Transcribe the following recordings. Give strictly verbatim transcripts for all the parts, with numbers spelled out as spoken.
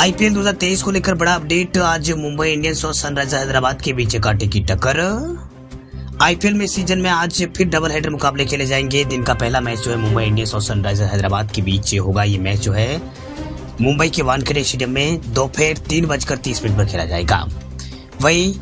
IPL दो हज़ार तेईस को लेकर बड़ा अपडेट। आज मुंबई इंडियंस और सनराइजर्स हैदराबाद के बीच कांटे की टक्कर। आईपीएल में सीजन में आज फिर डबल हेडर मुकाबले खेले जाएंगे। दिन का पहला मैच जो है मुंबई इंडियंस और सनराइजर्स हैदराबाद के बीच होगा। ये मैच जो है मुंबई के वानखेड़े स्टेडियम में दोपहर तीन बजकर तीस मिनट पर खेला जाएगा। वहीं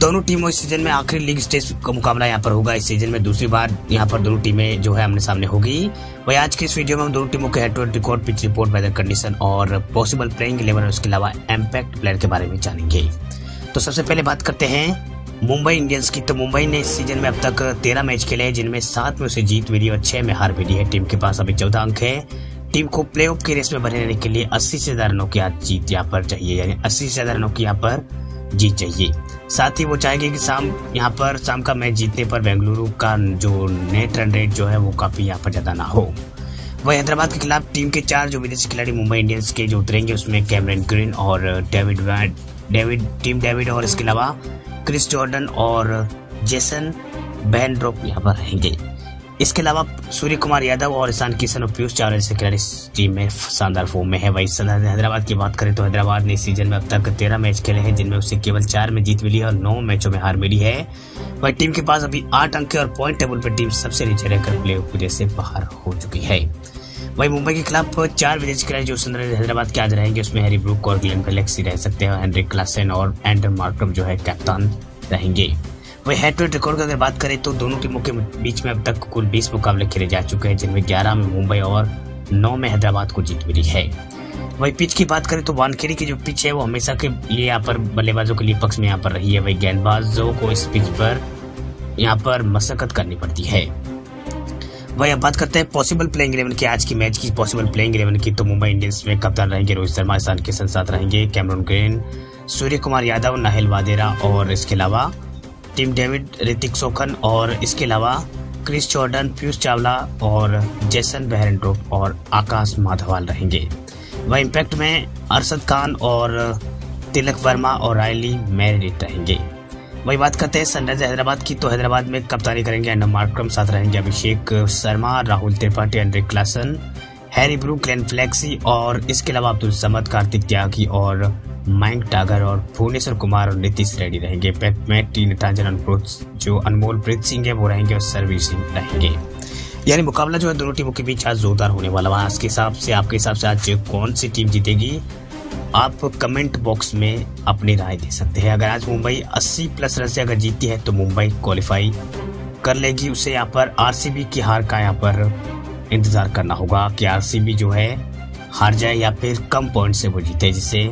दोनों टीमों इस सीजन में आखिरी लीग स्टेज का मुकाबला यहाँ पर होगा। इस सीजन में दूसरी बार यहाँ पर दोनों टीमें जो है आमने सामने होगी। वही आज के इस वीडियो में हम दोनों टीमों के head to head record, pitch report, weather condition और पॉसिबल प्लेइंग इलेवन और उसके अलावा इम्पैक्ट प्लेयर के बारे में जानेंगे। तो सबसे पहले बात करते हैं मुंबई इंडियंस की। तो मुंबई ने इस सीजन में अब तक तेरह मैच खेले हैं, जिनमें सात में उसे जीत मिली और छह में हार मिली है। टीम के पास अभी चौदह अंक है। टीम को प्लेऑफ की रेस में बने रहने के लिए अस्सी से ज्यादा रनों की आज जीत यहाँ पर चाहिए, यानी अस्सी से ज्यादा रनों की यहाँ पर जीत चाहिए। साथ ही वो चाहेंगे कि शाम यहाँ पर शाम का मैच जीतने पर बेंगलुरु का जो नेट रन रेट जो है वो काफी यहाँ पर ज्यादा ना हो। वही हैदराबाद के खिलाफ टीम के चार जो विदेशी खिलाड़ी मुंबई इंडियंस के जो उतरेंगे उसमें कैमरून ग्रीन और David Watt David Tim David और इसके अलावा क्रिस जॉर्डन और जेसन बैनड्रोप यहाँ पर रहेंगे। इसके अलावा सूर्य कुमार यादव और ईशान किशन और पीयूष चावला जैसे खिलाड़ी टीम में शानदार फॉर्म में है। वही हैदराबाद की बात करें तो हैदराबाद ने इस सीजन में अब तक तेरह मैच खेले हैं, जिनमें उसे केवल चार में जीत मिली है और नौ मैचों में हार मिली है। वही टीम के पास अभी आठ अंक है और पॉइंट टेबल पर टीम सबसे नीचे रहकर प्लेऑफ की रेस से बाहर हो चुकी है। वही मुंबई के खिलाफ चार विदेशी खिलाड़ी जो सनराइजर्स हैदराबाद के आज रहेंगे उसमें हेरी ब्रुक और ग्लेन मैक्सवेल रह सकते हैं और एंडरिक्लासन और एंडरिक्लासन जो है कप्तान रहेंगे। वही हेड टू हेड रिकॉर्ड की अगर बात करें तो दोनों टीमों के बीच में अब तक कुल बीस मुकाबले खेले जा चुके हैं, जिनमें ग्यारह में मुंबई और नौ में हैदराबाद को जीत मिली है। वही पिच की बात करें तो वानखेड़े की जो पिच है वो हमेशा के लिए यहाँ पर बल्लेबाजों के लिए पक्ष में यहाँ पर रही है। वही गेंदबाजों को इस पिच पर यहाँ पर मशक्कत करनी पड़ती है। वही अब बात करते हैं पॉसिबल प्लेइंग इलेवन की। आज की मैच की पॉसिबल प्लेइंग इलेवन की तो मुंबई इंडियंस में कप्तान रहेंगे रोहित शर्मा, ईशान किशन साथ रहेंगे, कैमरून ग्रीन, सूर्य कुमार यादव, नाहिल वाडेरा और इसके अलावा टीम डेविड ऋतिक सोखन और इसके अलावा क्रिस जॉर्डन, पीयूष चावला और जेसन बैनड्रोप और आकाश माधवाल रहेंगे। वह इम्पैक्ट में अरशद खान और तिलक वर्मा और रायली मेरिट रहेंगे। वही बात करते हैं सनराइजर्स हैदराबाद की। तो हैदराबाद में कप्तानी करेंगे एंड मार्क्रम, साथ रहेंगे Abhishek Sharma, Rahul Tripathi, Heinrich Klaasen, Harry Brook, Glenn Phillips और इसके अलावा अब्दुल समद, कार्तिक त्यागी और माइंक टागर और भुवनेश्वर कुमार और नीतीश रेड्डी रहेंगे। पैक में टी नटांजन जो अनमोल प्रीत सिंह है वो रहेंगे और सरवीर सिंह रहेंगे। यानी मुकाबला जो है दोनों टीमों के बीच आज जोरदार होने वाला है। आज के हिसाब से आपके हिसाब से आज कौन सी टीम जीतेगी, आप कमेंट बॉक्स में अपनी राय दे सकते हैं। अगर आज मुंबई अस्सी प्लस रन से अगर जीतती है तो मुंबई क्वालिफाई कर लेगी। उसे यहाँ पर आरसीबी की हार का यहाँ पर इंतजार करना होगा कि आरसीबी जो है हार जाए या फिर कम पॉइंट से वो जीते, जिससे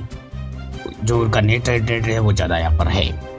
जो उनका नेट रेट है वो ज़्यादा यहाँ पर है।